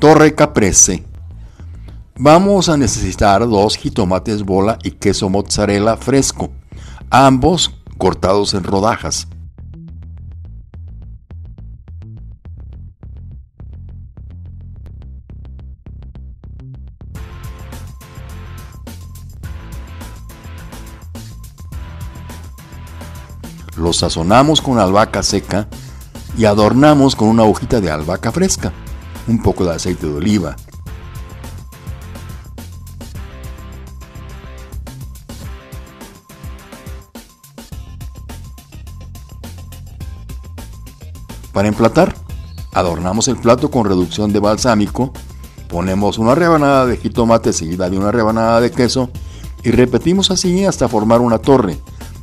Torre Caprese. Vamos a necesitar 2 jitomates bola y queso mozzarella fresco, ambos cortados en rodajas. Los sazonamos con albahaca seca y adornamos con una hojita de albahaca fresca, un poco de aceite de oliva. Para emplatar, adornamos el plato con reducción de balsámico, ponemos una rebanada de jitomate seguida de una rebanada de queso y repetimos así hasta formar una torre.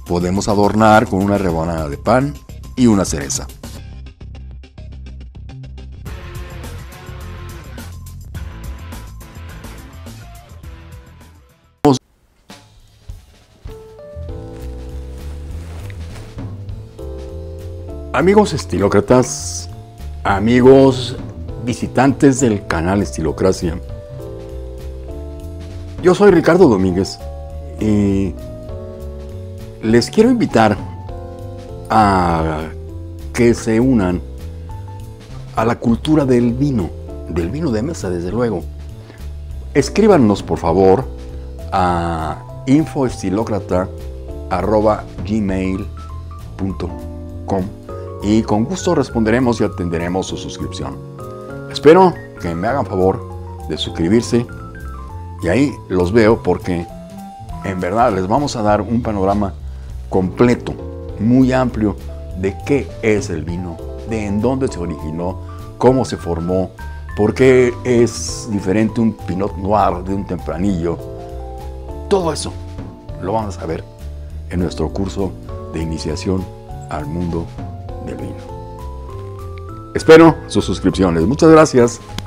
Podemos adornar con una rebanada de pan y una cereza. Amigos estilócratas, amigos visitantes del canal Estilocracia, yo soy Ricardo Domínguez y les quiero invitar a que se unan a la cultura del vino de mesa, desde luego. Escríbanos, por favor, a infoestilocrata@gmail.com y con gusto responderemos y atenderemos su suscripción. Espero que me hagan favor de suscribirse y ahí los veo, porque en verdad les vamos a dar un panorama completo, muy amplio, de qué es el vino, de en dónde se originó, cómo se formó, por qué es diferente un Pinot Noir de un tempranillo. Todo eso lo van a saber en nuestro curso de iniciación al mundo del vino. Espero sus suscripciones. Muchas gracias.